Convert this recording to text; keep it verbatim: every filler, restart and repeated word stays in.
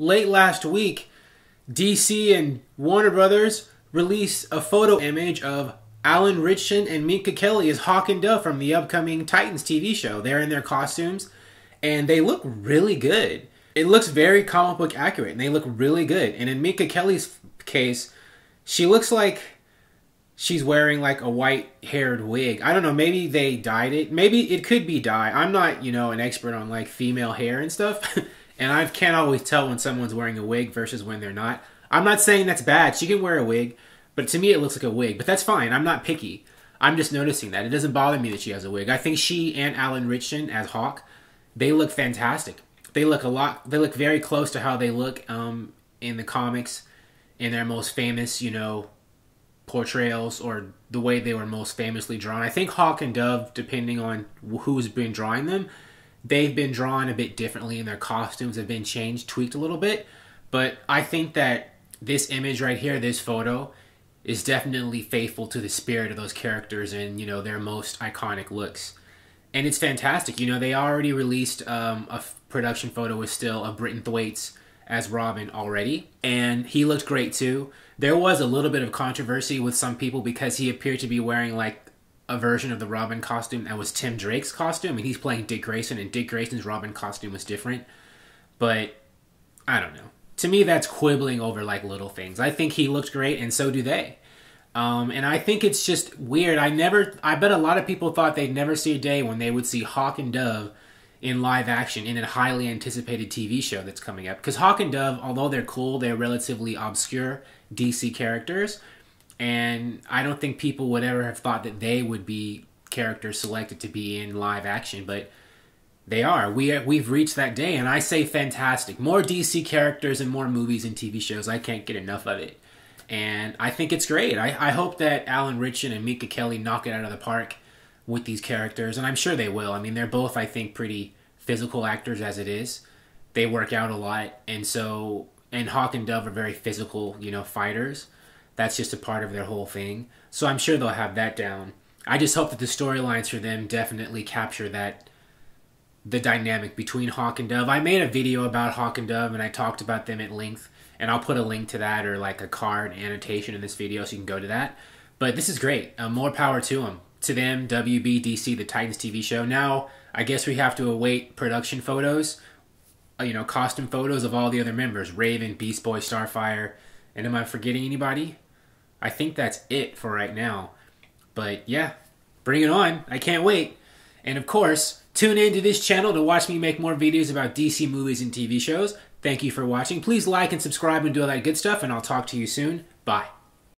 late last week, D C and Warner Brothers released a photo image of Alan Ritchson and Minka Kelly as Hawk and Dove from the upcoming Titans T V show. They're in their costumes, and they look really good. It looks very comic book accurate, and they look really good. And in Minka Kelly's case, she looks like she's wearing like a white-haired wig. I don't know, maybe they dyed it. Maybe it could be dye. I'm not, you know, an expert on like female hair and stuff. And I can't always tell when someone's wearing a wig versus when they're not. I'm not saying that's bad. She can wear a wig, but to me it looks like a wig. But that's fine. I'm not picky. I'm just noticing that. It doesn't bother me that she has a wig. I think she and Alan Ritchson as Hawk, they look fantastic. They look a lot. They look very close to how they look um, in the comics, in their most famous, you know, portrayals, or the way they were most famously drawn. I think Hawk and Dove, depending on who's been drawing them, they've been drawn a bit differently, and their costumes have been changed, tweaked a little bit. But I think that this image right here, this photo, is definitely faithful to the spirit of those characters and, you know, their most iconic looks. And it's fantastic. You know, they already released um, a production photo with still of Brenton Thwaites as Robin already, and he looked great too. There was a little bit of controversy with some people because he appeared to be wearing like a version of the Robin costume that was Tim Drake's costume, and he's playing Dick Grayson, and Dick Grayson's Robin costume was different. But I don't know. To me, that's quibbling over like little things. I think he looked great, and so do they. Um, and I think it's just weird. I never, I bet a lot of people thought they'd never see a day when they would see Hawk and Dove in live action in a highly anticipated T V show that's coming up. Because Hawk and Dove, although they're cool, they're relatively obscure D C characters. And I don't think people would ever have thought that they would be characters selected to be in live action, but they are. We have, we've reached that day, and I say fantastic. More D C characters and more movies and T V shows. I can't get enough of it. And I think it's great. I, I hope that Alan Ritchson and Minka Kelly knock it out of the park with these characters, and I'm sure they will. I mean, they're both, I think, pretty physical actors as it is. They work out a lot, and so, and Hawk and Dove are very physical, you know, fighters. That's just a part of their whole thing. So I'm sure they'll have that down. I just hope that the storylines for them definitely capture that, the dynamic between Hawk and Dove. I made a video about Hawk and Dove, and I talked about them at length. And I'll put a link to that, or like a card annotation in this video, so you can go to that. But this is great. Uh, more power to them. To them, W B, D C, the Titans T V show. Now, I guess we have to await production photos, you know, costume photos of all the other members. Raven, Beast Boy, Starfire. And am I forgetting anybody? I think that's it for right now. But yeah, bring it on. I can't wait. And of course, tune in to this channel to watch me make more videos about D C movies and T V shows. Thank you for watching. Please like and subscribe and do all that good stuff, and I'll talk to you soon. Bye.